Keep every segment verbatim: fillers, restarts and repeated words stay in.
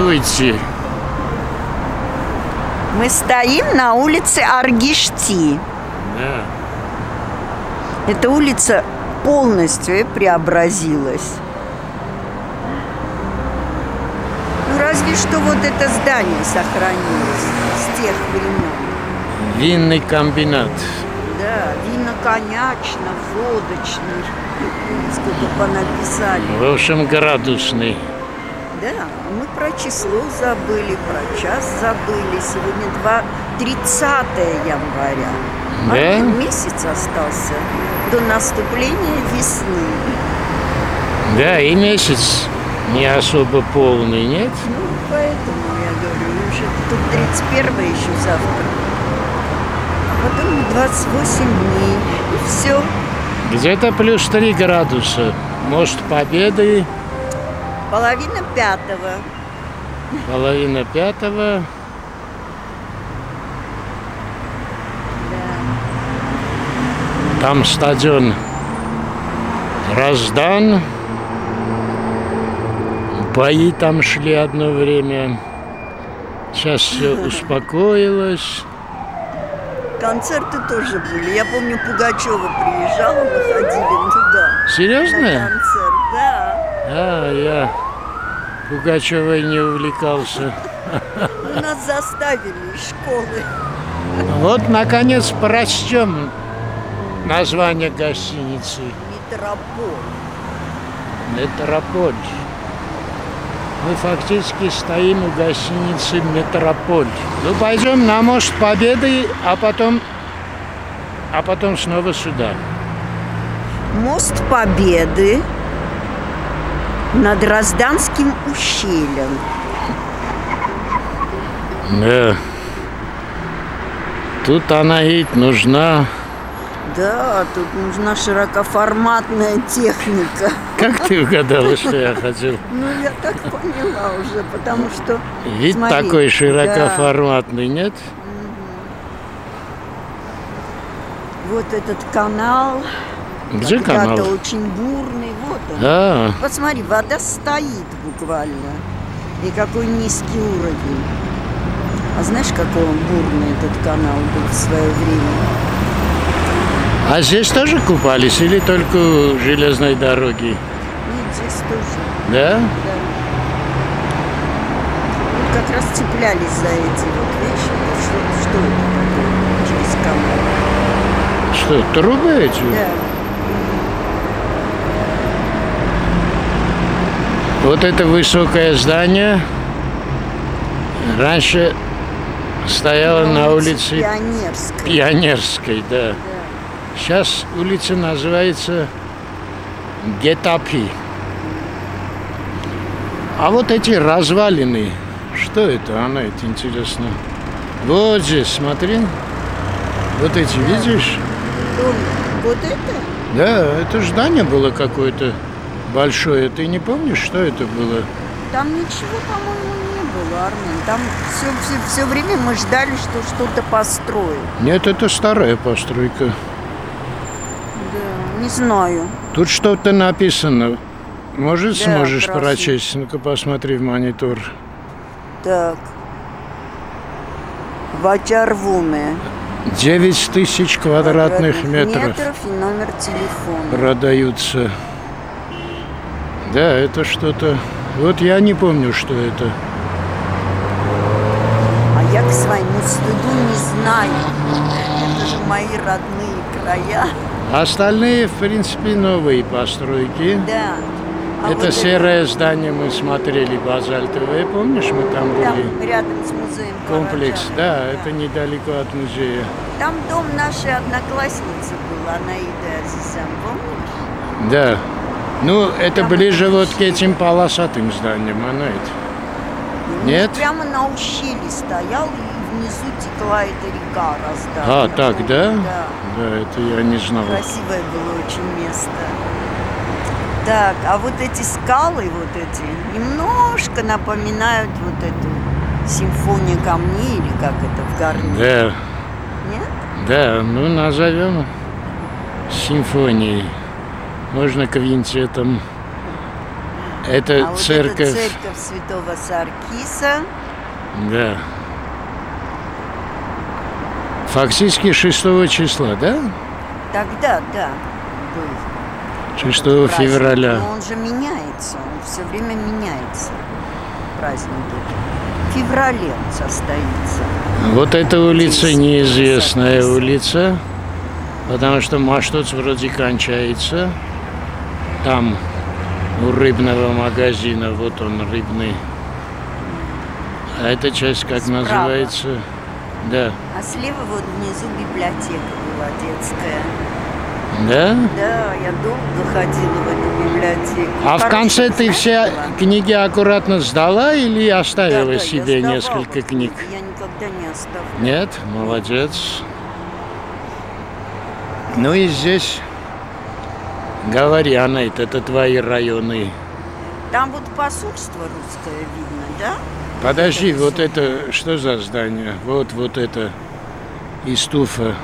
Здравствуйте. Мы стоим на улице Аргишти. Да. Эта улица полностью преобразилась. Ну, разве что вот это здание сохранилось с тех времен. Винный комбинат. Да, виноконячно, водочный, сколько понаписали. В общем, градусный. Да, мы про число забыли, про час забыли. Сегодня тридцатое января. Да? Один месяц остался до наступления весны. Да, и месяц не особо полный, нет? Ну, поэтому я говорю, уже тут тридцать первое еще завтра. А потом двадцать восемь дней, и все. Где-то плюс три градуса. Мост Победы. Половина пятого. Половина пятого. Да. Там стадион Раздан. Бои там шли одно время. Сейчас все успокоилось. Концерты тоже были. Я помню, Пугачева приезжала, мы ходили туда. Серьезно? На концерт, да. А, я Пугачевой не увлекался. Ну, нас заставили из школы. Вот, наконец, прочтем название гостиницы. Метрополь. Метрополь. Мы фактически стоим у гостиницы Метрополь. Ну, пойдем на Мост Победы, а потом, а потом снова сюда. Мост Победы над Разданским ущельем. Да. Тут она и нужна. Да, тут нужна широкоформатная техника. Как ты угадала, что я хотел? Ну, я так поняла уже, потому что... Вид смотри, такой широкоформатный, да. Нет? Вот этот канал. Где канал? Это очень бурный. Вот он. А. Посмотри, вода стоит буквально. И какой низкий уровень. А знаешь, какой он бурный, этот канал, был в свое время? А здесь тоже купались или только у железной дороги? Нет, здесь тоже. Да? Да. Вот как раз цеплялись за эти вот вещи. Что, что это такое? Через камеру. Что, трубы эти? Да. Вот это высокое здание раньше стояло на, на улице, улице Пионерской. Пионерской, да. Да. Сейчас улица называется Гетапи. А вот эти развалины, что это? Она, это интересно. Вот здесь, смотри. Вот эти, видишь? Вот это? Да, это здание было какое-то большое. Ты не помнишь, что это было? Там ничего, по-моему, не было, Армен. Там все, все, все время мы ждали, что что-то построят. Нет, это старая постройка. Не знаю. Тут что-то написано. Может, да, сможешь прошу. прочесть? Ну-ка, посмотри в монитор. Так. Ватярвуны. девять тысяч квадратных метров. метров и номер телефона. Продаются. Да, это что-то... Вот я не помню, что это. А я к своему стыду не знаю. Это же мои родные края. Остальные, в принципе, новые постройки. Да. А это вот серое это... здание мы смотрели, базальтовое, помнишь, мы там были? Там, рядом с музеем. Комплекс, да, да, это недалеко от музея. Там дом нашей одноклассницы был, Анаида Зисан, помнишь? Да. Ну, это там ближе вот к этим полосатым зданиям, Анаид. Нет? Прямо на ущелье стоял. Внизу текла эта река Раздан. А, так, помню, да? Да? Да, это я не знал. Красивое было очень место. Так, а вот эти скалы, вот эти, немножко напоминают вот эту симфонию камней, или как это в Гару? Да. Нет? Да, ну назовем симфонией. Можно квинтетом. Это а церковь. Вот это церковь Святого Саркиса. Да. Фактически шестого числа, да? Тогда, да, был. шестого февраля. Праздник. Но он же меняется, он все время меняется. Праздники. В феврале он состоится. Вот эта улица неизвестная улица, потому что Маштоц вроде кончается. Там у рыбного магазина, вот он, рыбный. А эта часть как справа называется? Да. А слева вот внизу библиотека была детская. Да? Да, я долго ходила в эту библиотеку. А короче, в конце ты все была? Книги аккуратно сдала или оставила да, да, себе я сдавала несколько книг? Я никогда не оставляла. Нет? Молодец. Ну и здесь, говори, Анаид, это твои районы. Там вот посольство русское видно, да? Подожди, это вот все. Это что за здание? Вот, вот это из туфа.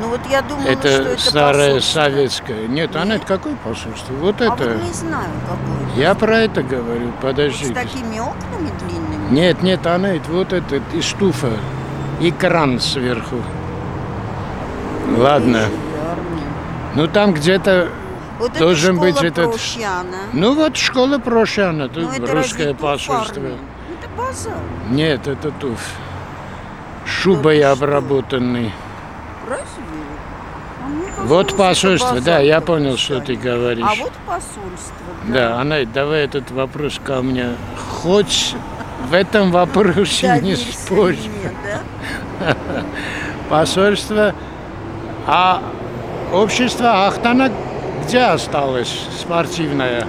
Ну вот я думала, это что это старая советская. Нет, она это какое посольство? Вот а это. Вот не знаю, какое. Я про это говорю. Подожди. Вот с такими окнами длинными? Нет, нет, она это вот это из туфа и кран сверху. Ну, ладно. Ну там где-то вот должен это быть этот. Прощана. Ну вот школа Прощана, тут это русское посольство. Это базар. Нет, это туф. Шубой ну, обработанный. Разве? А вот посольство, да, я понял, что ты говоришь. А вот посольство. Да, да, Анаид, давай этот вопрос ко мне. Хоть в этом вопросе не спорь. Посольство. А общество Ахтана где осталось? Спортивное.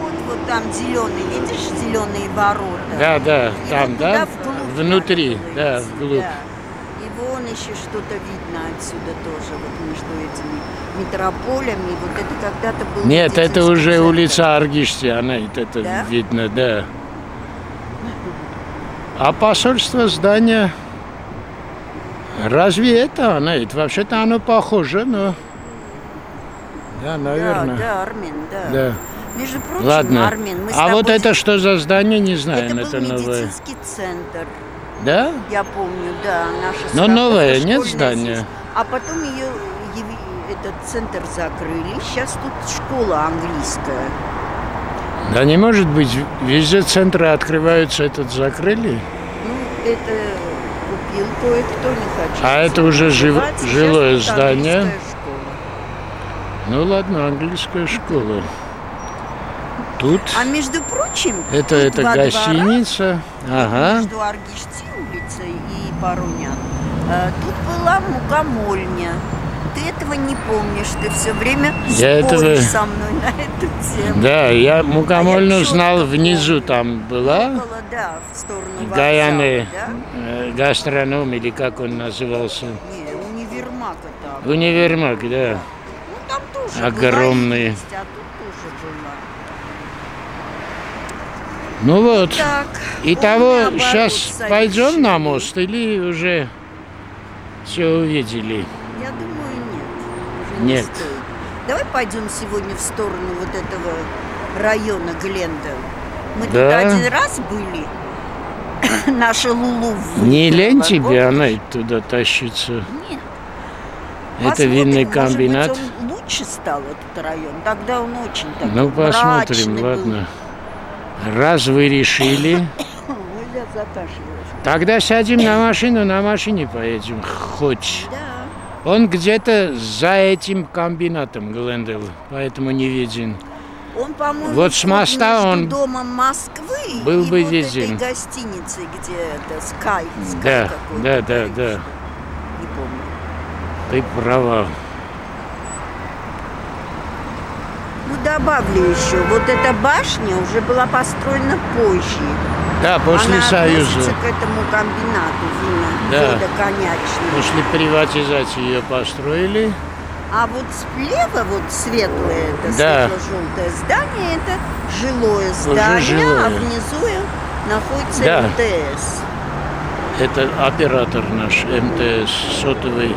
Вот, вот там зеленый, видишь, зеленые ворота. Да, да, там, да? Внутри, да, вглубь. Еще что-то видно отсюда тоже, вот между этими метрополями. Вот это когда-то было... Нет, это уже центр. Улица Аргишти, она это да? видно, да. А посольство здания... Разве это она? Вообще-то оно похоже, но... Да, наверное. Да, да, Армин, да. да. Между прочим, ладно. Армин, мы с тобой... А вот это что за здание, не знаем. Это, это медицинский новое. Центр. Да? Я помню, да, наша но новое, нет здания? Здесь. А потом ее, этот центр закрыли. Сейчас тут школа английская. Да не может быть, везде центры открываются, этот закрыли? Ну, это купил кое-кто, не хочу. А это уже жив... жилое здание? Ну ладно, английская школа. Тут. А между прочим, это, это гостиница, двора, ага. Между Аргишти улицей и Паронян, тут была мукомольня. Ты этого не помнишь, ты все время споришь этого... со мной на эту тему. Да, я мукомольную а знал, внизу там была. Была, да, в сторону Гаяны, да? Гастроном или как он назывался? Не, универмаг это. Универмаг, да. Ну там тоже огромные. Ну вот, так, итого, сейчас пойдем на мост или уже все увидели? Я думаю, нет. Нет. Не стоит. Давай пойдем сегодня в сторону вот этого района Глендел. Мы да. тут один раз были, наша Лулу. Не лень тебе, Анаид, туда тащиться? Нет. Это винный комбинат. Может быть, он лучше стал, этот район, тогда он очень такой ну, посмотрим, был. Ладно. Раз вы решили, тогда сядем на машину, на машине поедем, хоть. Да. Он где-то за этим комбинатом, Глендел, поэтому не виден. Он, по-моему, вот с моста он Домом Москвы был бы вот виден. Этой гостиницы, где это, Sky, Sky да, да, да, да. Не помню. Ты права. Ну, добавлю еще, вот эта башня уже была построена позже. Да, после она Союза. Она относится к этому комбинату вина, да. конячного. После приватизации ее построили. А вот слева, вот светлое, это да. светло-желтое здание, это жилое здание, жилое. А внизу находится да. МТС. Это оператор наш, МТС, сотовый.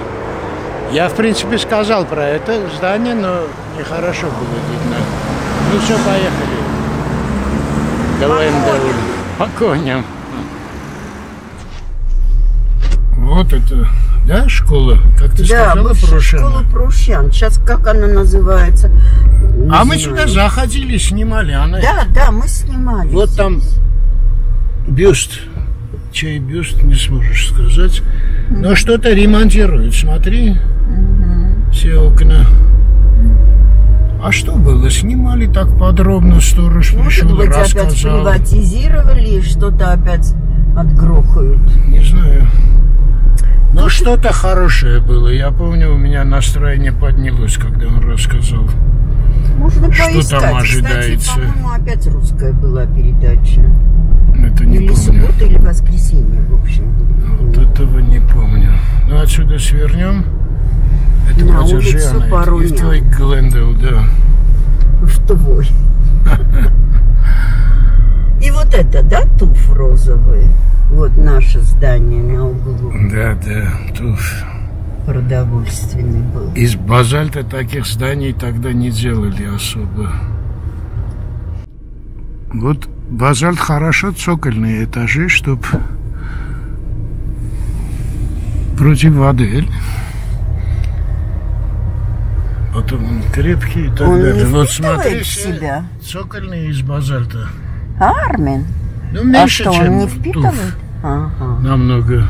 Я, в принципе, сказал про это здание, но нехорошо было видно. Ну все, поехали. Глендел. По коням. Вот это, да, школа? Как ты да, сказала, Прушан? Школа Прушан. Сейчас как она называется? Не а знаю. Мы сюда заходили, снимали. Она... Да, да, мы снимали. Вот там бюст. Чей бюст, не сможешь сказать. Mm-hmm. Но что-то ремонтируют. Смотри, mm-hmm. все окна. А что было? Снимали так подробно, сторож пришел, может быть, рассказал. Опять приватизировали, что-то опять отгрохают. Не знаю. Но что-то хорошее было. Я помню, у меня настроение поднялось, когда он рассказал, можно что поискать. Там ожидается. Кстати, по-моему, опять русская была передача. Это не или помню. Суббота, или воскресенье, в общем. Вот этого не помню. Ну, отсюда свернем. Это на улицу Паронян. В твой Глендел, да. В твой. И вот это, да, туф розовый? Вот наше здание на углу. Да, да, туф. Продовольственный был. Из базальта таких зданий тогда не делали особо. Вот базальт хорошо, цокольные этажи, чтоб против воды. Потом он крепкий и так он далее. Вот смотри, себя. Цокольные из базальта. А, Армин? Ну, меньше, а что, чем он не впитывает? Ага. Намного.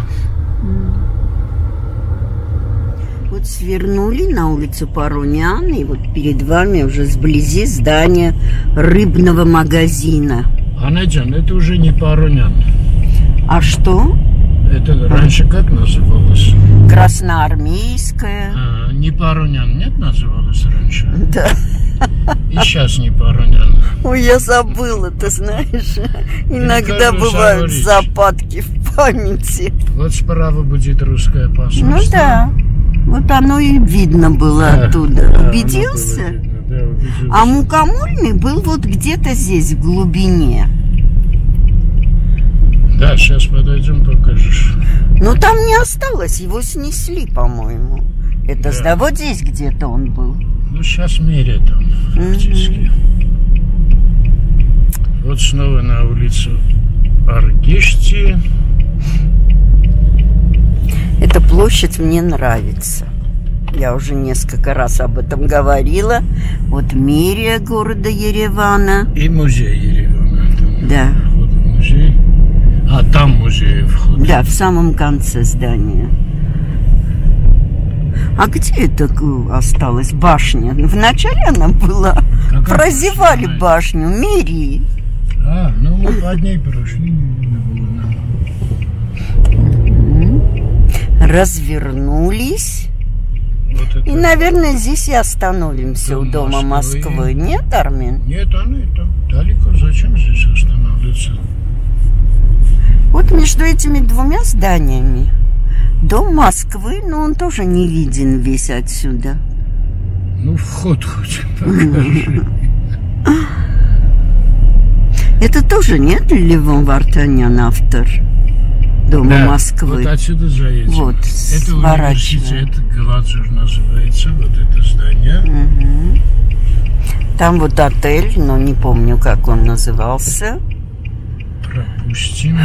Вот свернули на улицу Паронян, и вот перед вами уже сблизи здание рыбного магазина. Анаджан, это уже не Паронян. А что? Это раньше как называлось? Красноармейская. А, не Паронян, нет, называлось раньше? Да. И сейчас не Паронян. Ой, я забыла, ты знаешь. Иногда бывают западки в памяти. Вот справа будет русское посольство. Ну да, вот оно и видно было оттуда. Убедился? А мукомольный был вот где-то здесь, в глубине. Да, сейчас подойдем, покажешь. Но там не осталось, его снесли, по-моему. Это да. Вот здесь где-то он был. Ну, сейчас Мирия там, фактически. Угу. Вот снова на улицу Аргишти. Эта площадь мне нравится. Я уже несколько раз об этом говорила. Вот Мирия города Еревана. И музей Еревана. Там да. Вход в музей. А там музей вход. Да, в самом конце здания. А где это осталась башня? Вначале она была. Как прозевали она? Башню Мирии. А, ну мы по ней прошли. Развернулись. Вот это... И, наверное, здесь и остановимся у Дома Москвы. Москвы. Нет, Армин? Нет, она и там далеко. Зачем здесь останавливаться? Вот между этими двумя зданиями Дом Москвы, но он тоже не виден весь отсюда. Ну, вход хоть покажи. Это тоже, нет, Левон Вартанян автор Дома да, Москвы? Вот отсюда заедем. Вот, это университет, Гладзор называется, вот это здание. Угу. Там вот отель, но не помню, как он назывался. Пропустим.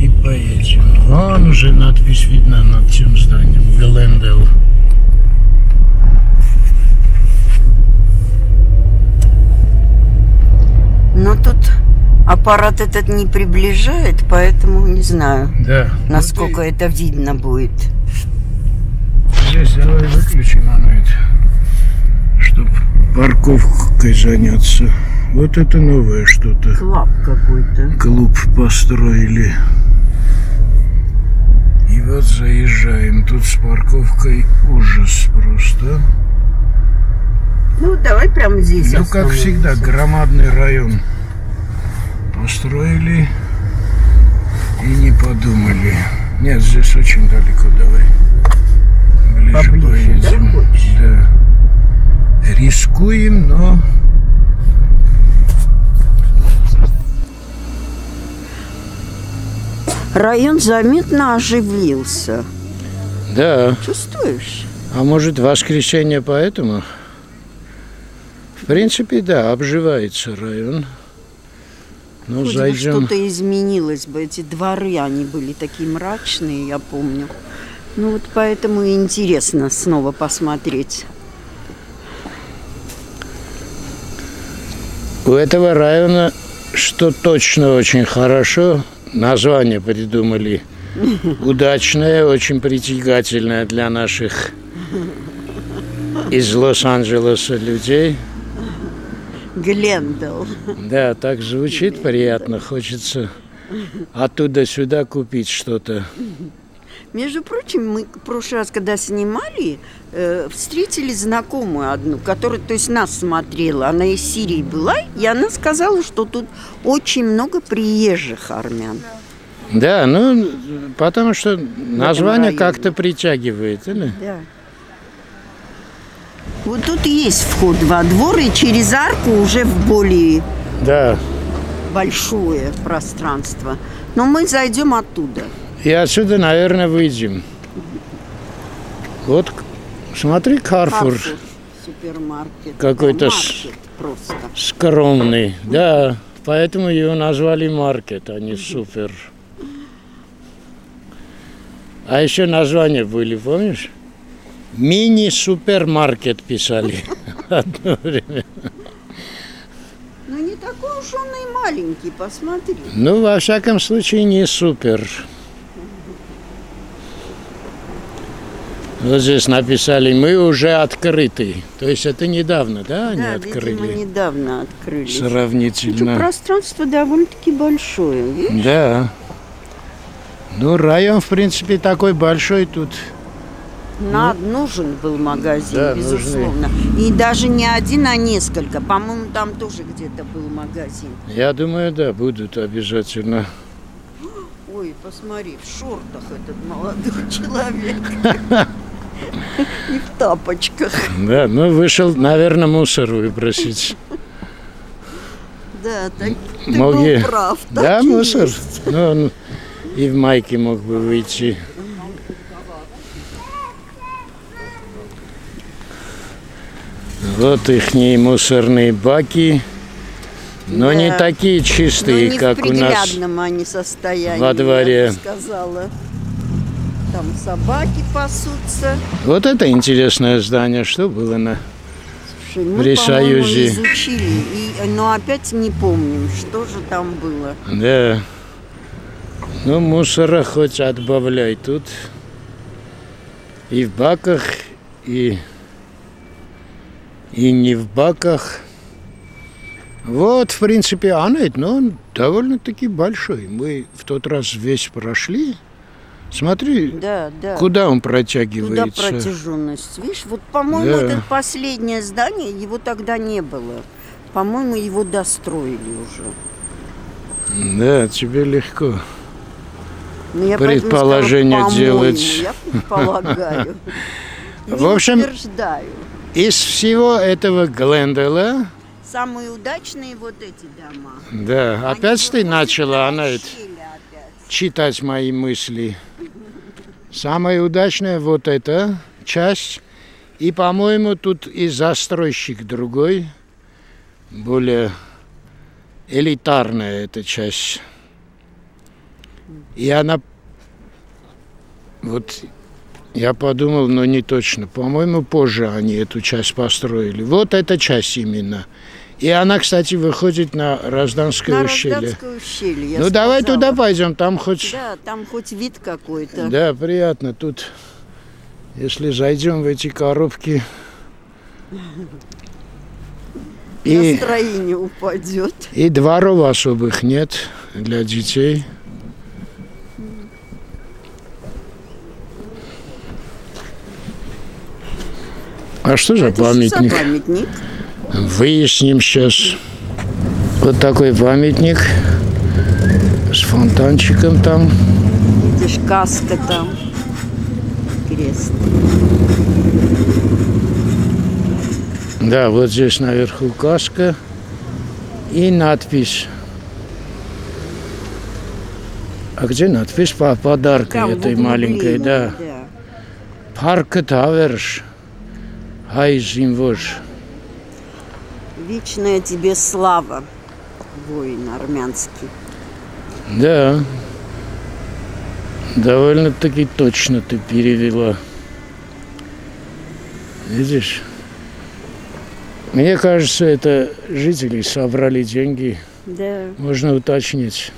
И поедем. Вон уже надпись видна над тем зданием. Глендел. Но тут аппарат этот не приближает, поэтому не знаю, да. Насколько вот и... это видно будет. Здесь давай выключим Анаид, чтобы парковкой заняться. Вот это новое что-то. Клуб какой-то. Клуб построили. И вот заезжаем. Тут с парковкой ужас просто. Ну, давай прямо здесь. Ну, как всегда, громадный район. Построили и не подумали. Нет, здесь очень далеко. Давай ближе поближе, поедем. Да, да. Рискуем, но... Район заметно оживился. Да. Чувствуешь? А может, воскресенье поэтому? В принципе, да, обживается район. Ну, хоть зайдем. Бы что-то изменилось бы. Эти дворы, они были такие мрачные, я помню. Ну вот поэтому интересно снова посмотреть. У этого района, что точно очень хорошо, название придумали удачное, очень притягательное для наших из Лос-Анджелеса людей. Глендел. Да, так звучит Глендел. Приятно, хочется оттуда сюда купить что-то. Между прочим, мы в прошлый раз, когда снимали, э, встретили знакомую одну, которая, то есть, нас смотрела. Она из Сирии была, и она сказала, что тут очень много приезжих армян. Да, ну, потому что название как-то притягивает, или? Да. Вот тут есть вход во двор, и через арку уже в более да. большое пространство. Но мы зайдем оттуда. И отсюда, наверное, выйдем. Вот, смотри, Карфур. Карфур супермаркет. Какой-то скромный. Да, поэтому его назвали маркет, а не супер. А еще названия были, помнишь? Мини-супермаркет писали одно время. Ну, не такой уж он и маленький, посмотри. Ну, во всяком случае, не супер. Вот здесь написали, мы уже открыты. То есть это недавно, да, они да, открыли? Да, видимо, недавно открыли. Сравнительно. Это пространство довольно-таки большое, видишь? Да. Ну, район, в принципе, такой большой тут. Нам ну, нужен был магазин, да, безусловно. Нужны. И даже не один, а несколько. По-моему, там тоже где-то был магазин. Я думаю, да, будут обязательно. Ой, посмотри, в шортах этот молодой человек. И в тапочках. Да, ну вышел, наверное, мусор выбросить. Да, так ты был прав. Да, мусор. Но он и в майке мог бы выйти. Вот их мусорные баки. Но да. не такие чистые, не как у нас они состоянии, во дворе. Я бы сказала. Там собаки пасутся. Вот это интересное здание, что было на Слушай, мы, при Союзе. Изучили, и, но опять не помним, что же там было. Да. Ну, мусора хоть отбавляй тут. И в баках, и, и не в баках. Вот, в принципе, Анаид, но он довольно-таки большой. Мы в тот раз весь прошли. Смотри, да, да. куда он протягивается. Куда протяженность. Видишь, вот, по-моему, да. это последнее здание, его тогда не было. По-моему, его достроили уже. Да, тебе легко я предположение сказала, делать. Я предполагаю. В общем, из всего этого Глендела... Самые удачные вот эти дома. Да, Они опять ты начала, она это, читать мои мысли. Самая удачная вот эта часть. И, по-моему, тут и застройщик другой. Более элитарная эта часть. И она... Вот я подумал, но не точно. По-моему, позже они эту часть построили. Вот эта часть именно. И она, кстати, выходит на Разданское на ущелье. Разданское ущелье, я ну, сказала. Давай туда пойдем, там хоть... Да, там хоть вид какой-то. Да, приятно. Тут, если зайдем в эти коробки... И... Настроение упадет. И дворов особых нет для детей. А что за Это памятник? За памятник? Выясним сейчас. Вот такой памятник с фонтанчиком там. Видишь, каска там. Крест. Да, вот здесь наверху каска и надпись. А где надпись по подарку этой маленькой? Время, да. да. Парк Таверш. Хайзимвож. Вечная тебе слава. воин армянский. Да, довольно-таки точно ты перевела. Видишь? Мне кажется, это жители собрали деньги. Да. Можно уточнить.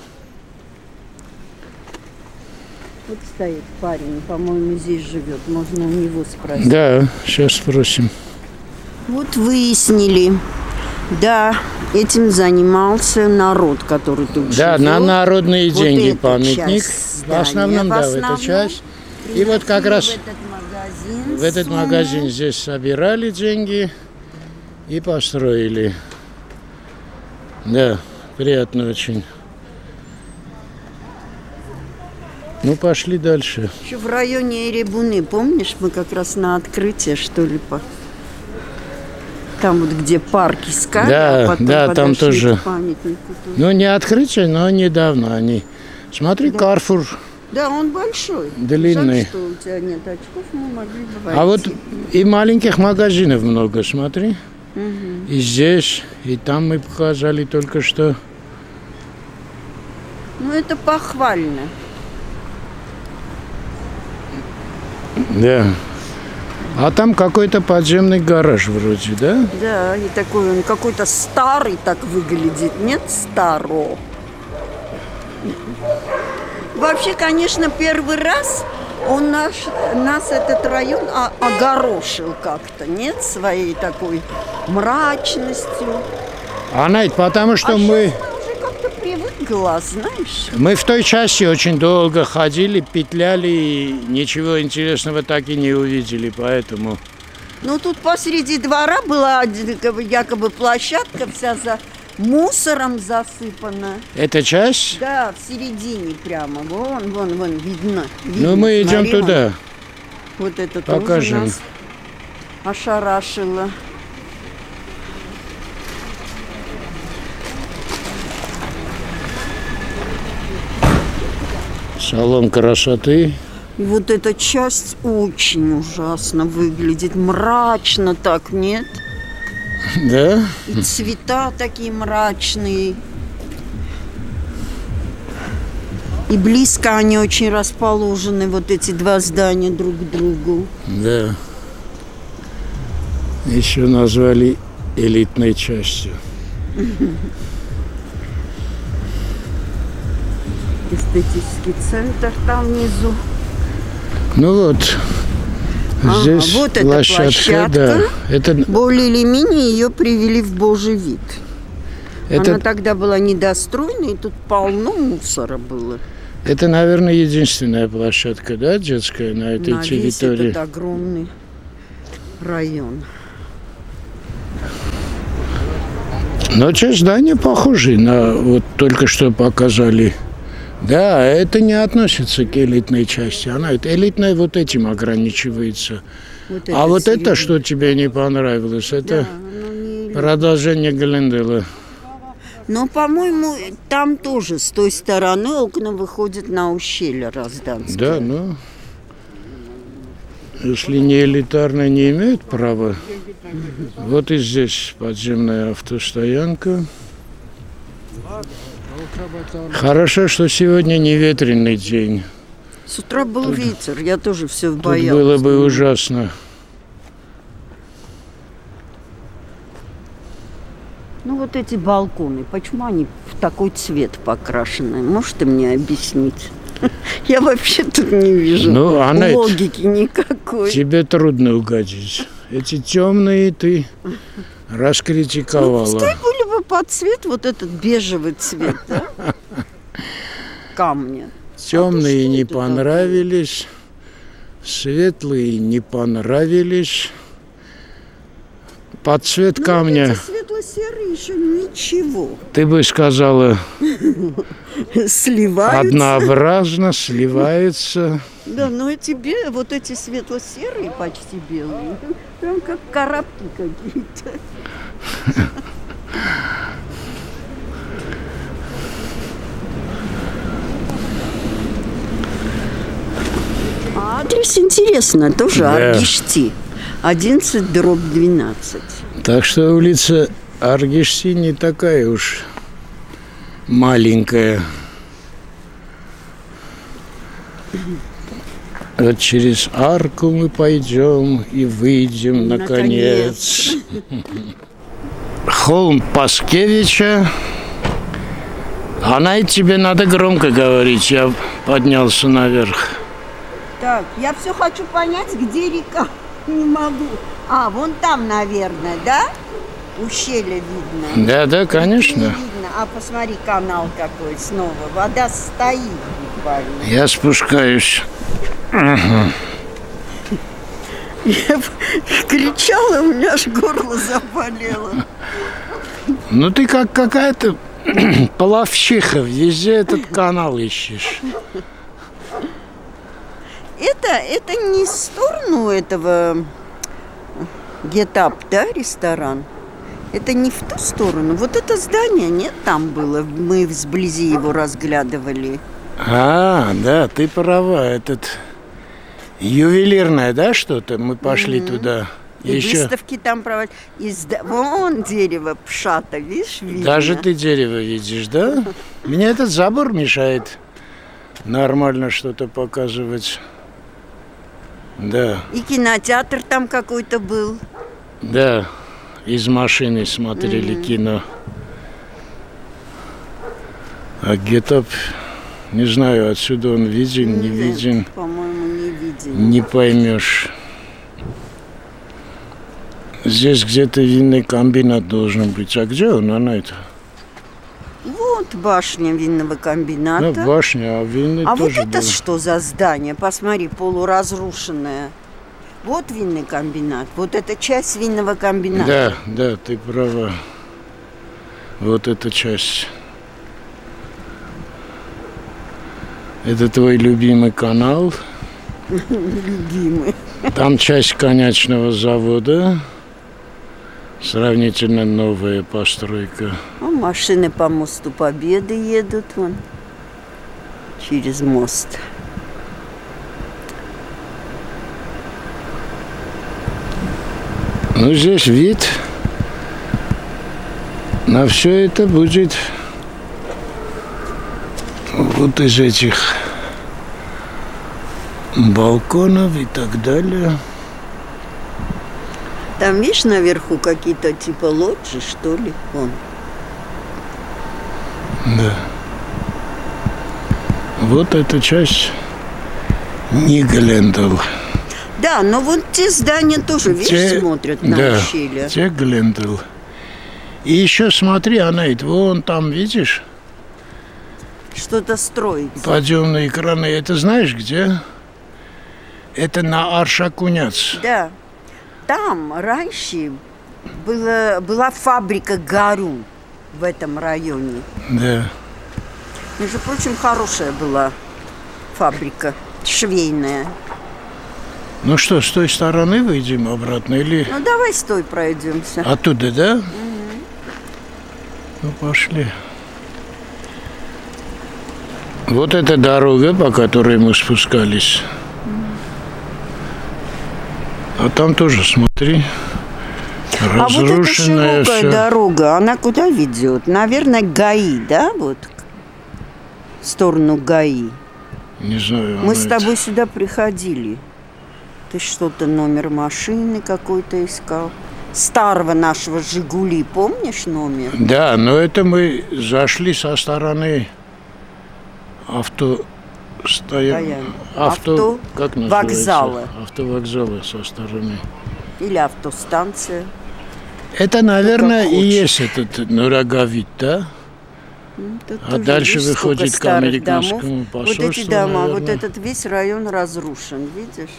Вот стоит парень, по-моему, здесь живет. Можно у него спросить. Да, сейчас спросим. Вот выяснили. Да, этим занимался народ, который тут да, живет. Да, на народные вот деньги памятник. В основном, да, в основном, эта часть. И вот как раз в этот магазин, в этот магазин здесь собирали деньги и построили. Да, приятно очень. Ну, пошли дальше. Еще в районе Эребуны, помнишь, мы как раз на открытие, что ли, по... Там вот, где парк искали, да, а потом да, там тоже. Ну, не открытие, но недавно они. Смотри, да. Карфур. Да, он большой. Длинный. Жаль, что у тебя нет очков, мы могли бы войти. А вот и маленьких магазинов много, смотри. Угу. И здесь, и там мы показали только что. Ну, это похвально. Да. А там какой-то подземный гараж вроде, да? Да, и такой он какой-то старый так выглядит. Нет, старо. Вообще, конечно, первый раз он наш, нас этот район огорошил как-то, нет, своей такой мрачностью. А, Найд, потому что а мы... Глаз, знаешь? Мы в той части очень долго ходили, петляли и ничего интересного так и не увидели, поэтому... Ну, тут посреди двора была якобы площадка вся за мусором засыпана. Это часть? Да, в середине прямо, вон, вон, вон, видно. видно. Ну, мы идем смотри, туда. Вон. Вот это тоже нас ошарашило. Салон красоты. И вот эта часть очень ужасно выглядит. Мрачно так, нет? Да? И цвета такие мрачные. И близко они очень расположены, вот эти два здания друг к другу. Да. Еще назвали элитной частью. Эстетический центр там внизу. Ну вот, ага, здесь вот площадка. Площадка да, это... Более или менее ее привели в божий вид. Это... Она тогда была недостроена, и тут полно мусора было. Это, наверное, единственная площадка, да, детская на этой на территории? Весь этот огромный район. Но те здания похожи на вот только что показали. Да, это не относится к элитной части. Она элитная вот этим ограничивается. Вот а вот середина. Это, что тебе не понравилось, это да, продолжение Глендела. Но, по-моему, там тоже с той стороны окна выходят на ущелье Разданское. Да, но если не элитарно, не имеют права. Вот и здесь подземная автостоянка. Хорошо, что сегодня не ветреный день. С утра был тут, ветер, я тоже все боялась. Было бы ужасно. Ну вот эти балконы, почему они в такой цвет покрашены? Можешь ты мне объяснить? Я вообще тут не вижу ну, логики никакой. Тебе трудно угодить. Эти темные ты раскритиковала. Ну, пускай были бы под цвет, вот этот бежевый цвет, да? Камни. Темные а не понравились, такое? Светлые не понравились. Под цвет ну, камня. Вот эти светло-серые еще ничего. Ты бы сказала, сливаются. Однообразно сливаются. Да, но тебе вот эти светло-серые, почти белые, прям как карапки какие-то. Адрес интересный, тоже Аргишти. одиннадцать дробь двенадцать. Так что улица Аргишти не такая уж маленькая. Вот через арку мы пойдем и выйдем, наконец. наконец. Холм Паскевича. Она и тебе надо громко говорить. Я поднялся наверх. Так, я все хочу понять, где река. Не могу. А, вон там, наверное, да? Ущелье видно. Да, да, конечно. Видно. А посмотри, канал какой снова. Вода стоит буквально. Я спускаюсь. Я кричала, у меня аж горло заболело. Ну ты как какая-то половчиха, везде этот канал ищешь. Это, это не в сторону этого Гетап, да, ресторан? Это не в ту сторону. Вот это здание, нет, там было. Мы вблизи его разглядывали. А, да, ты права, этот... Ювелирное, да, что-то? Мы пошли mm-hmm. туда. И еще... выставки там проводят. Из... Вон дерево пшата, видишь, видно. Даже ты дерево видишь, да? Мне этот забор мешает нормально что-то показывать. Да. И кинотеатр там какой-то был. Да, из машины смотрели mm-hmm. кино. А Гетап, не знаю, отсюда он виден, mm-hmm. не виден. По-моему, не виден. Не поймешь. Здесь где-то винный комбинат должен быть. А где он, Анаида? Вот башня винного комбината. Ну, башня, а винный А тоже вот это был. Что за здание? Посмотри, полуразрушенное. Вот винный комбинат. Вот эта часть винного комбината. Да, да, ты права. Вот эта часть. Это твой любимый канал. Любимый. Там часть конячного завода. Сравнительно новая постройка. А машины по мосту Победы едут вон. Через мост. Ну, здесь вид. На все это будет вот из этих балконов и так далее. Там, видишь, наверху какие-то типа лоджи, что ли, вон. Да. Вот эта часть не Глендел. Да, но вот те здания тоже, видишь, те... смотрят на да, ущелье. Те Глендел. И еще смотри, Анаид, вон там, видишь? Что-то строится. Подъемные краны. Это знаешь где? Это на Аршакуняц. Да. Там раньше была, была фабрика Гару в этом районе. Да. Между прочим, хорошая была фабрика швейная. Ну что, с той стороны выйдем обратно или... Ну давай с той пройдемся. Оттуда, да? Угу. Ну пошли. Вот эта дорога, по которой мы спускались. А там тоже, смотри, разрушенная. А вот эта широкая дорога, она куда ведет? Наверное, ГАИ, да, вот? В сторону ГАИ. Не знаю. Мы с тобой это... сюда приходили. Ты что-то номер машины какой-то искал. Старого нашего «Жигули», помнишь номер? Да, но это мы зашли со стороны авто... Стоян... Авто... Авто... вокзала. Автовокзала со стороны. Или автостанция. Это, наверное, и есть этот Нураговид, да? Тут а дальше выходит к американскому посольству. Вот эти дома, наверное. Вот этот весь район разрушен, видишь?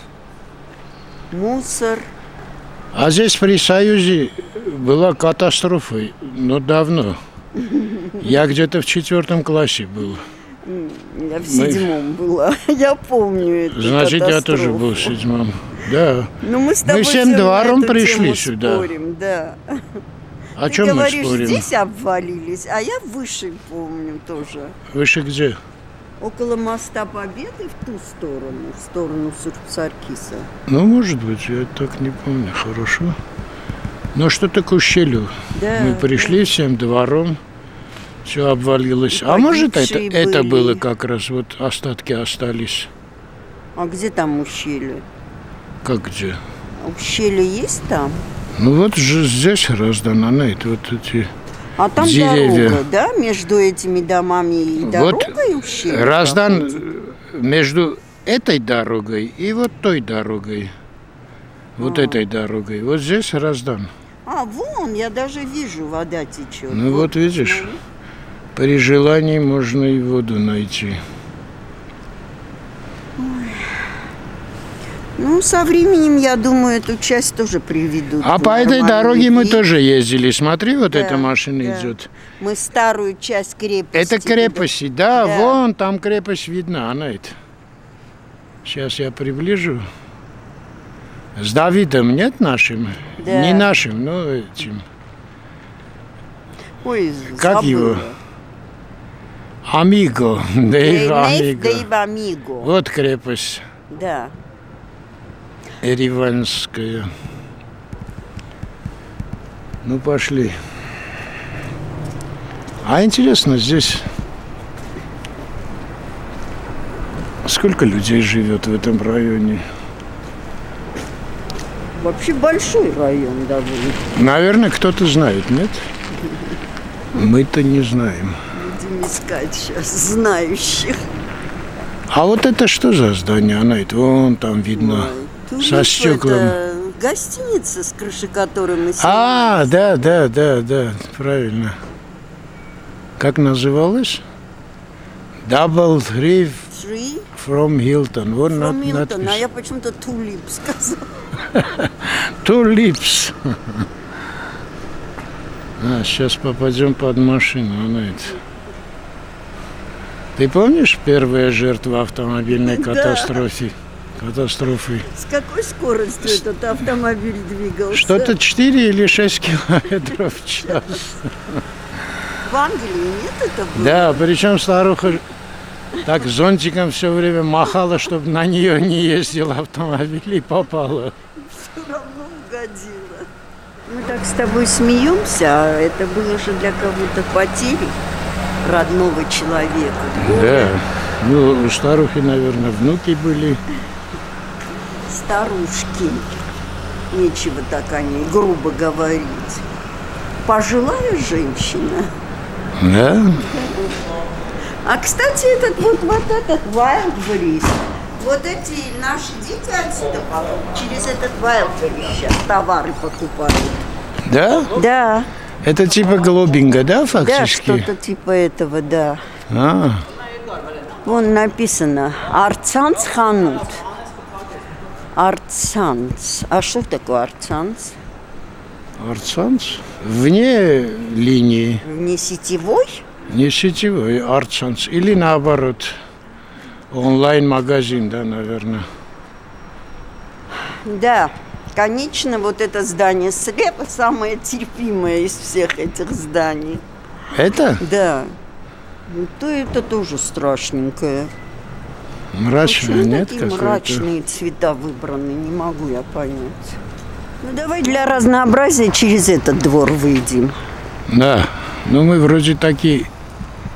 Мусор. А здесь при Союзе была катастрофа, но давно. Я где-то в четвертом классе был. Я в седьмом мы... была, я помню эту Значит, катастрофу. Я тоже был в седьмом, да. Но мы с тобой мы всем двором пришли сюда. Спорим, да. О Ты чем говоришь, мы спорим? Здесь обвалились, а я выше помню тоже. Выше где? Около моста Победы в ту сторону, в сторону Сур Саркиса. Ну, может быть, я так не помню, хорошо. Но что-то к ущелью. Да, мы пришли да. всем двором. Все обвалилось. А может, это, это было как раз, вот остатки остались. А где там ущелье? Как где? Ущелье есть там? Ну вот же здесь Раздан, она это вот эти а там деревья. Дорога, да? Между этими домами и дорогой вот ущелье? Раздан проходит между этой дорогой и вот той дорогой. Вот а. этой дорогой. Вот здесь Раздан. А, вон, я даже вижу, вода течет. Ну вот, вот видишь, ну. При желании можно и воду найти. Ну, со временем, я думаю, эту часть тоже приведут. А по этой дороге мы тоже ездили. Смотри, вот да, эта машина да. идет. Мы старую часть крепости. Это крепость, да, да, вон там крепость видна, она это. Сейчас я приближу. С Давидом, нет, нашим? Да. Не нашим, но этим. Ой, как забыла. его? Амиго. Дейва Амиго. Дейва Амиго. Вот крепость. Да. Ереванская. Ну, пошли. А интересно, здесь сколько людей живет в этом районе? Вообще большой район довольно. Наверное, кто-то знает, нет? Мы-то не знаем. Будем искать сейчас знающих. А вот это что за здание? Она это вон там видно. Со стеклом. Это гостиница, с крыши которой мы сидим. А, да, да, да, да, правильно. Как называлось? Double Tree from Hilton. Вот from Hilton. Надпись. А я почему-то Two Lips сказала. Two Lips. А, сейчас попадем под машину. Она это. Ты помнишь первая жертва автомобильной катастрофы? Катастрофы. С какой скоростью С... этот автомобиль двигался? Что-то четыре или шесть километров в час. В Англии нет этого? Да, причем старуха так зонтиком все время махала, чтобы на нее не ездил автомобиль и попала. Все равно угодила. Мы так с тобой смеемся, а это было же для кого-то потери родного человека. Да, ну у старухи, наверное, внуки были. Старушки, нечего так о ней грубо говорить. Пожилая женщина. Да. А, кстати, этот вот, вот этот Wildberries, вот эти наши дети отсюда через этот Wildberries сейчас товары покупают. Да? Да. Это типа глобинга, да, фактически? Да, что-то типа этого, да. А. Вон написано «Арцанс ханут». Арцанс. А что такое арцанс? Арцанс? Вне линии. Вне сетевой? Не сетевой, арцанс. Или наоборот. Онлайн-магазин, да, наверное. Да. Конечно, вот это здание слепо самое терпимое из всех этих зданий. Это? Да. Ну, то это тоже страшненькое. Мрачные, нет? Такие мрачные цвета выбраны, не могу я понять. Ну, давай для разнообразия через этот двор выйдем. Да, ну мы вроде такие...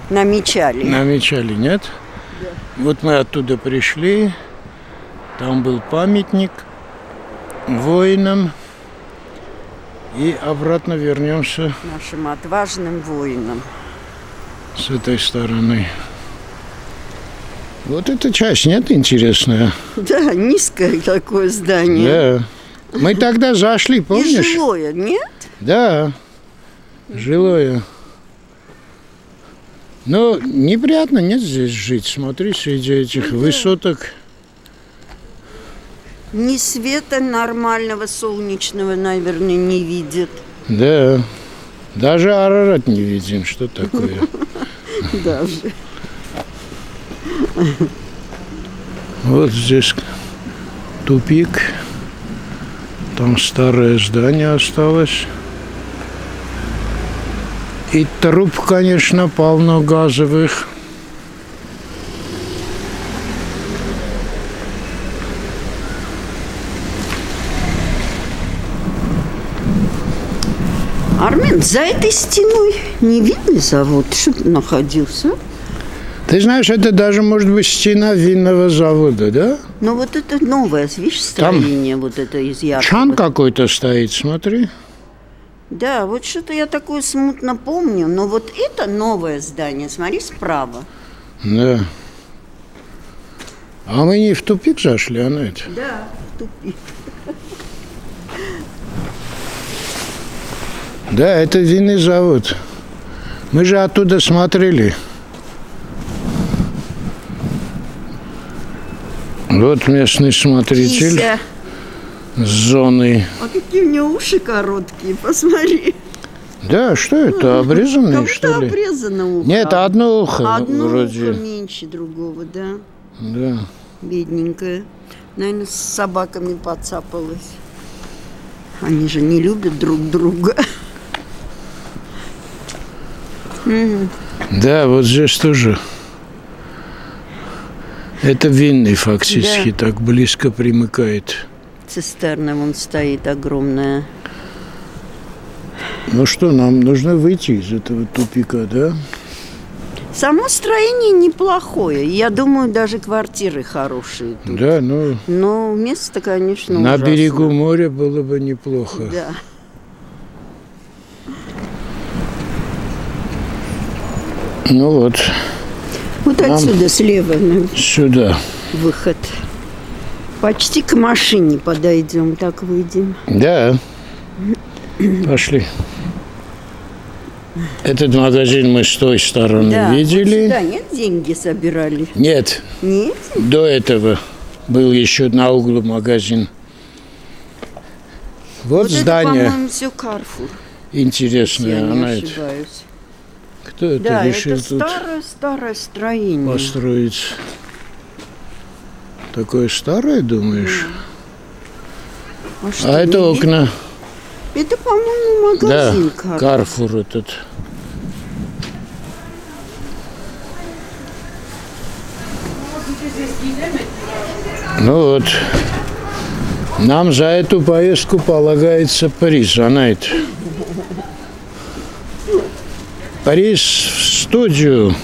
Намечали. Намечали, нет? Да. Вот мы оттуда пришли, там был памятник воинам. И обратно вернемся... Нашим отважным воинам. С этой стороны. Вот эта часть, нет, интересная? Да, низкое такое здание. Да. Мы тогда зашли, помнишь? И жилое, нет? Да, жилое. Но неприятно, нет, здесь жить. Смотри, среди этих да. высоток. Ни света нормального солнечного, наверное, не видит. Да, даже Арарат не видим, что такое. Даже. Вот здесь тупик, там старое здание осталось. И труб, конечно, полно газовых. А Армен, за этой стеной не видно завод, чтобы находился? Ты знаешь, это даже, может быть, стена винного завода, да? Ну, вот это новое, видишь, строение, там вот это из яркого. Чан какой-то стоит, смотри. Да, вот что-то я такое смутно помню, но вот это новое здание, смотри, справа. Да. А мы не в тупик зашли, Анаида? Да, в тупик. Да, это винный завод. Мы же оттуда смотрели. Вот местный смотритель Кися с зоной. А какие у него уши короткие, посмотри. Да, что это, обрезанные, что ли? Обрезано ухо. Нет, одно ухо. Одно вроде ухо меньше другого, да? Да. Бедненькая. Наверное, с собаками подцапалась. Они же не любят друг друга. Да, вот здесь тоже. Это винный фактически, да, так близко примыкает. Цистерна вон стоит огромная. Ну что, нам нужно выйти из этого тупика, да? Само строение неплохое. Я думаю, даже квартиры хорошие тут. Да, ну... Но место, конечно, ужасное. На берегу моря было бы неплохо. Да. Ну вот. Вот нам отсюда слева. Сюда. Выход. Почти к машине подойдем, так выйдем. Да. Пошли. Этот магазин мы с той стороны, да, видели. Да, нет, деньги собирали. Нет. Нет? До этого был еще на углу магазин. Вот, вот здание. Это, по-моему, все Карфур. Интересное, она это. Кто это, да, решил это тут старое, старое строение построить? Такое старое, думаешь? Да. А, что, а это видит? Окна. Это, по-моему, магазин, да, Карфур этот. Ну вот. Нам за эту поездку полагается приз, Анаид. Париж в студию.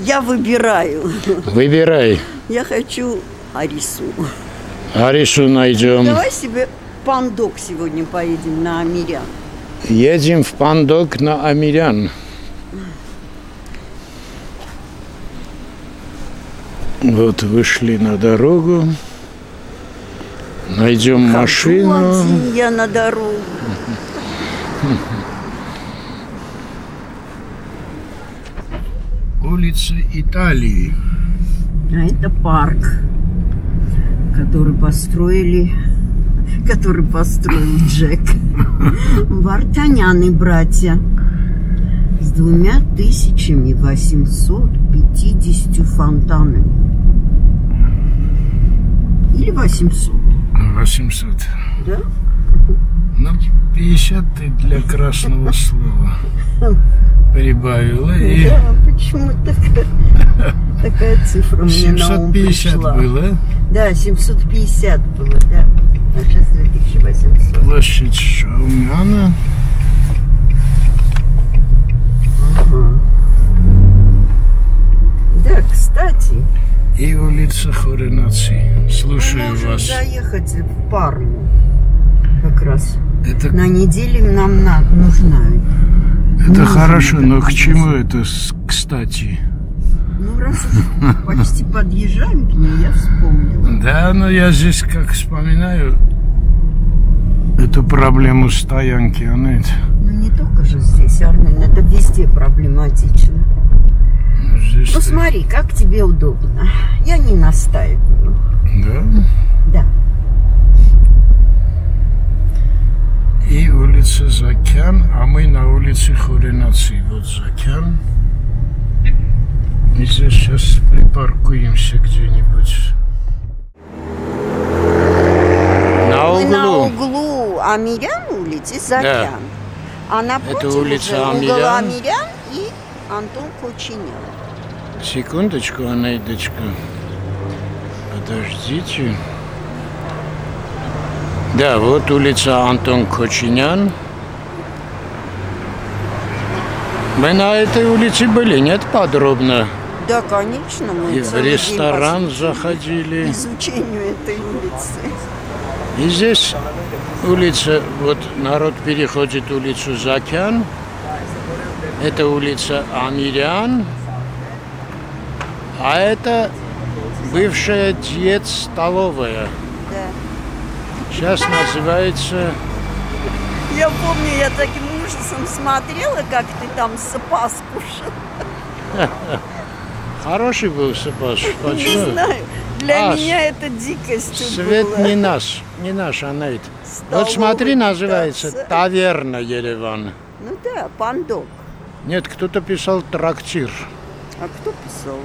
Я выбираю. Выбирай. Я хочу Арису. Арису найдем. Давай себе Пандок сегодня поедем на Амирян. Едем в Пандок на Амирян. Вот вышли на дорогу. Найдем Хожу машину. Один я на дорогу. Улица Италии. А это парк, который построили, который построил Джек. Паронян и братья с двумя тысячами восемьсот пятьюдесятью фонтанами. Или восемьсот? восемьсот. Да? Ну, пятьдесят ты для красного слова прибавила. И... Да, почему такая, такая цифра мне на ум пришла. семьсот пятьдесят было? Да, семьсот пятьдесят было, да. А сейчас две тысячи восемьсот. Площадь Шаумяна. Ага. Да, кстати. И улица Хоренаций. Слушаю вас. Заехать в Парму как раз. Это... На неделю нам надо, нужна. Это хорошо, но к чему это, кстати? Ну, раз почти подъезжаем к ней, я вспомнила. Да, но я здесь как вспоминаю эту проблему стоянки, Анаид. Ну, не только же здесь, Армен, это везде проблематично. Ну, смотри, как тебе удобно. Я не настаиваю. Да? Да. И улица Закян, а мы на улице Хоренаций. Вот Закян. И здесь сейчас припаркуемся где-нибудь. На углу. Мы на углу Амирян улицы Закян. Да. А напротив улица Амирян. Угол Амирян и Антон-Кочинян. Секундочку, Анаидочка. Подождите. Да, вот улица Антон-Кочинян. Мы на этой улице были, нет, подробно? Да, конечно. Мы и в ресторан заходили. Изучению этой улицы. И здесь улица, вот народ переходит улицу Закян. Это улица Амирян. А это бывшая диет-столовая. Да. Сейчас называется... Я помню, я таким ужасом смотрела, как ты там сапас кушал. Хороший был сапас. Не знаю. Для а, меня это дикость. Свет была. Не наш, не наш, Анаид. Вот смотри, называется да. Таверна Ереван. Ну да, Пандок. Нет, кто-то писал трактир. А кто писал?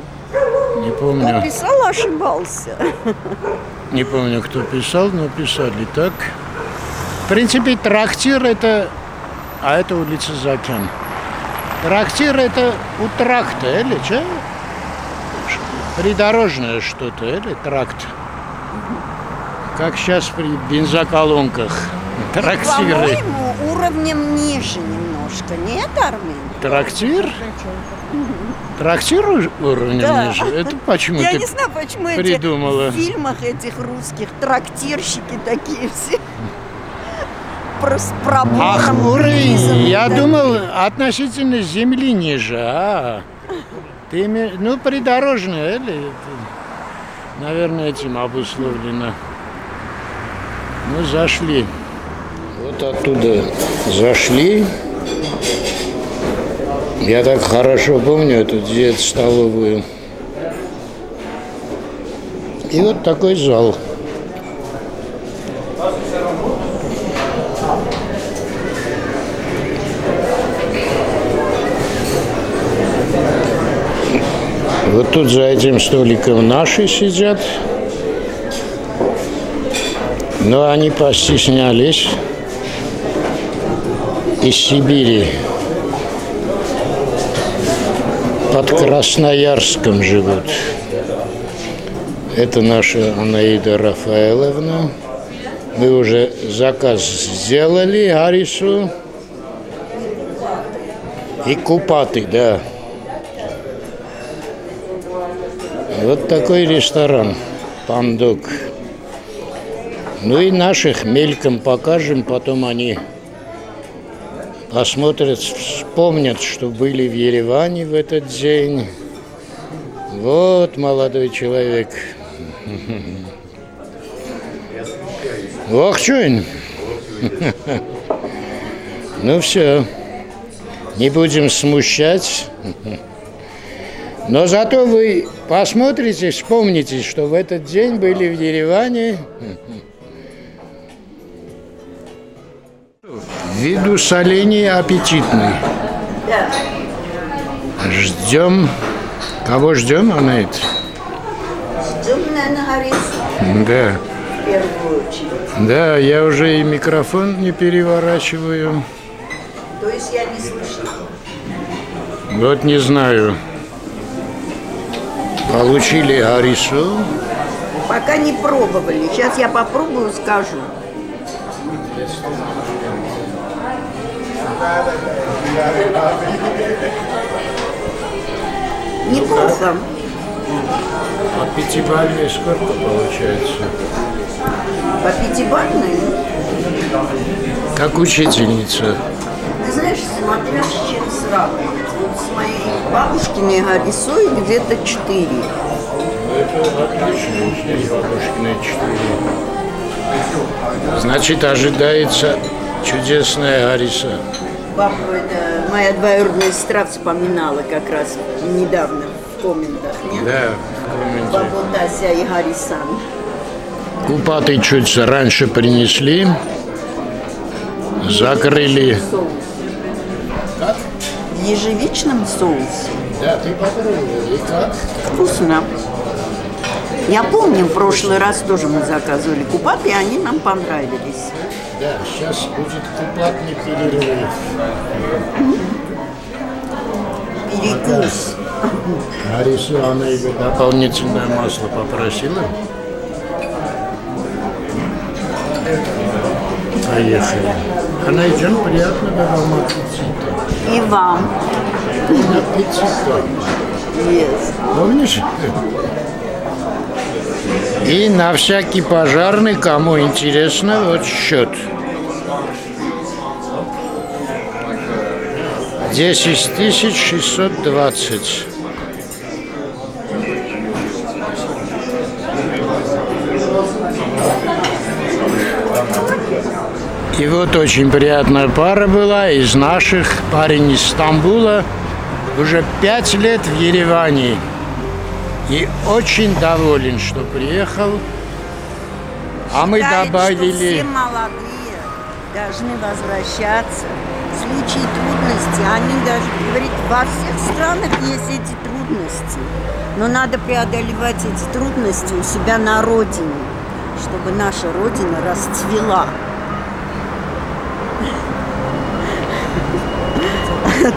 Не помню. Кто писал, ошибался. Не помню, кто писал, но писали так. В принципе, трактир это... А это улица Закян. Трактир это у тракта, или что? Придорожное что-то, или тракт. Как сейчас при бензоколонках. Трактиры. По-моему, уровнем ниже немножко, нет, Армен? Трактир? Трактир уровнем да. ниже? Это почему я ты не знаю, почему придумала? Эти, в фильмах этих русских трактирщики такие все. С Ах, уровень. Я да. думал, относительно земли ниже. А, ты, ну, придорожная, или? Это, наверное, этим обусловлено. Ну, зашли. Вот оттуда зашли. Я так хорошо помню эту диет-столовую. И вот такой зал. Вот тут за этим столиком наши сидят, но они постеснялись из Сибири, под Красноярском живут. Это наша Анаида Рафаэловна. Мы уже заказ сделали, арису и купаты, да. Вот такой ресторан, Пандок. Ну и наших мельком покажем, потом они посмотрят, вспомнят, что были в Ереване в этот день. Вот молодой человек. Вохчунь. Ну все, не будем смущать. Но зато вы посмотрите, вспомните, что в этот день были в Ереване. Виду соленья аппетитный. Ждем. Кого ждем, Анаид? Ждем, наверное, Арису. Да. В первую очередь. Да, я уже и микрофон не переворачиваю. То есть я не слышу. Вот не знаю. Получили арису? Пока не пробовали. Сейчас я попробую, скажу. Неплохо. По пятибалльной сколько получается? По пятибалльной? Как учительница. Ты знаешь, смотря с чем сравнивать. Вот с моей бабушкиной гарисой где-то четыре. Это отлично, с бабушкиной четыре. Значит, ожидается чудесная гариса. Бабка, да, моя двоюродная сестра вспоминала как раз недавно в комментах, нет? Да, в комментах. Бабу Тася и гарисан. Купаты чуть раньше принесли, закрыли. Как? В ежевичном соусе. Да, ты попробовала. И как? Вкусно. Я помню, в прошлый раз тоже мы заказывали купаты, и они нам понравились. Да, сейчас будет купатный перерыв. Перекус. Арису, она его дополнительное масло попросила. поехали. Анаиджан, приятного вам аппетита. И вам. Yes. Помнишь? И на всякий пожарный, кому интересно, вот счет. десять тысяч шестьсот двадцать. И вот очень приятная пара была из наших. Парень из Стамбула. Уже пять лет в Ереване. И очень доволен, что приехал. А мы считает, добавили... Все молодые должны возвращаться. В случае трудности, они даже, говорит, во всех странах есть эти трудности. Но надо преодолевать эти трудности у себя на родине, чтобы наша родина расцвела.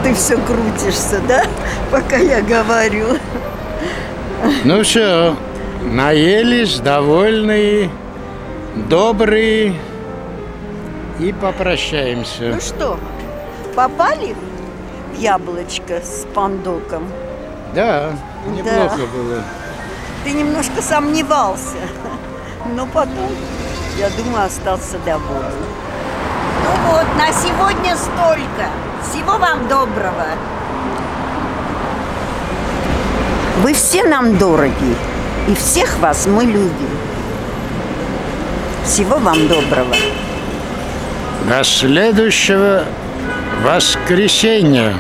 Ты все крутишься, да? Пока я говорю. Ну все, наелись, довольные, добрые, и попрощаемся. Ну что, попали в яблочко с пандоком? Да, неплохо да. было. Ты немножко сомневался, но потом, я думаю, остался доволен. Ну вот, на сегодня столько. Всего вам доброго. Вы все нам дороги, и всех вас мы любим. Всего вам доброго. До следующего воскресенья.